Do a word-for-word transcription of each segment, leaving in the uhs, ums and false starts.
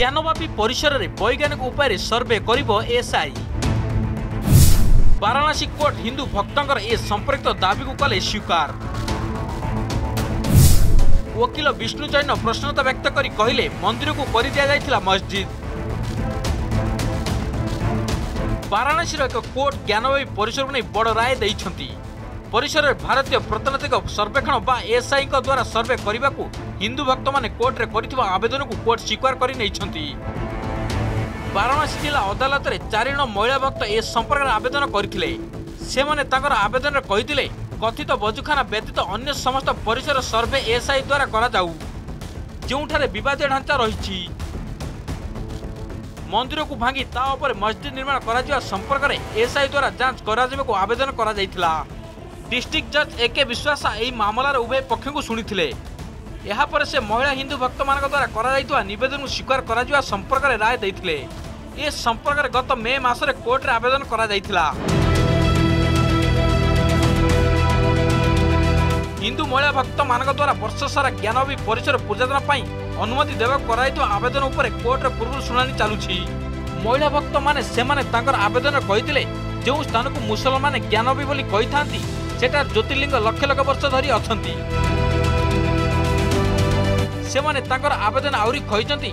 ज्ञानवापी परिसर में वैज्ञानिक उपाय सर्वे करिबो एएसआई। वाराणसी कोर्ट हिंदू भक्तंकर ए संपर्कित दाबी को कले स्वीकार। वकील विष्णु जैन प्रसन्नता व्यक्त करी कहिले मंदिर को कर दिया जायतिला मस्जिद। वाराणसी एक कोर्ट ज्ञानवापी परिसर को नहीं बड़ राय देइछंती। परिसर में भारतीय प्रत्नतात्विक सर्वेक्षण बा एएसआई द्वारा सर्वे करने को हिंदू भक्त मैंने कोर्टे कर आवेदन को कोर्ट स्वीकार कर वाराणसी जिला अदालत में चार जन महिला भक्त ए संपर्क में आवेदन करते आवेदन में कही कथित बजुखाना व्यतीत अन्य समस्त परिसर सर्वे एएसआई द्वारा कराऊ जो बद ढांचा रही मंदिर को भांगी तापर मस्जिद निर्माण कर संपर्क में एएसआई द्वारा जांच कर आवेदन कर डिस्ट्रिक्ट जज एके विश्वास यह मामलार उभय पक्ष को शुणिते यापर से महिला हिंदू भक्त मान द्वारा करा नवेदन को स्वीकार कर संपर्क में राय देते ए संपर्क में गत मे मस कोर्ट में आवेदन करा हिंदू महिला भक्त मान द्वारा वर्ष सारा ज्ञानवापी परिसर पूजार्चना अनुमति देवाक आवेदन उपर कोर्ट पूर्व शुणाणी चलुची। महिला भक्त माने सेमाने तांकर आवेदन कही जो स्थान को मुसलमान ज्ञानवापी बोली कही था सेटा ज्योतिर्लिंग लक्ष लक्ष वर्ष धरी अछंती सेमाने तांकर आवेदन आउरी कहिसंती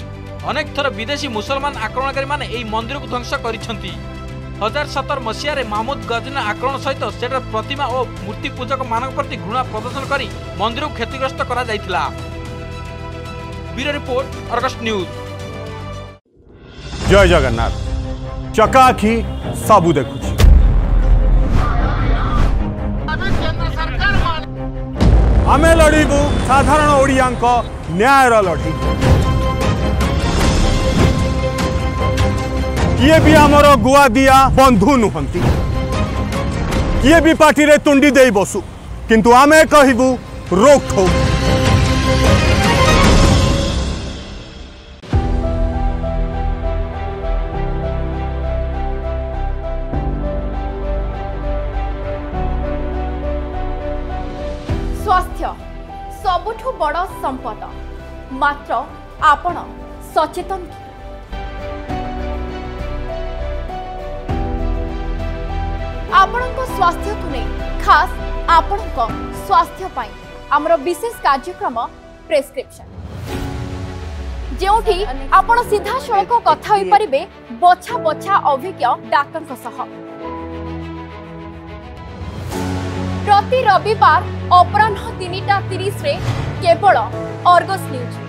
अनेक थर विदेशी मुसलमान आक्रमणकारी माने एई मंदिर को ध्वंस करिसंती। हजार सतर मसीह रे महमूद गजनी आक्रमण सहित सेटा प्रतिमा और मूर्ति पूजक मान प्रति घृणा प्रदर्शन करी मंदिर को क्षतिग्रस्त करा जायतिला। Bureau report Argus news. जय जगन्नाथ। चकाखी सबू देखुछि आमे लड़ू साधारण ओडिया न्यायर लड़ी किए भी आमर गुआ दिया बंधु नुहंती किए भी पार्टी रे तुंडी दे बसु किंतु आमे कहबू रोक ठोक। स्वास्थ्य सबुठु बड़ संपद मात्र आपण सचेतन आपणक स्वास्थ्य को नहीं खास आपणक स्वास्थ्य पाई आमर विशेष कार्यक्रम प्रेस्क्रिप्शन जोठी आपण सीधा सड़क कथा होई परिबे बछा बछा अभिज्ञ डाक्टर सह प्रति रविवार अपराह तीन टा तीस केवल अर्गस न्यूज।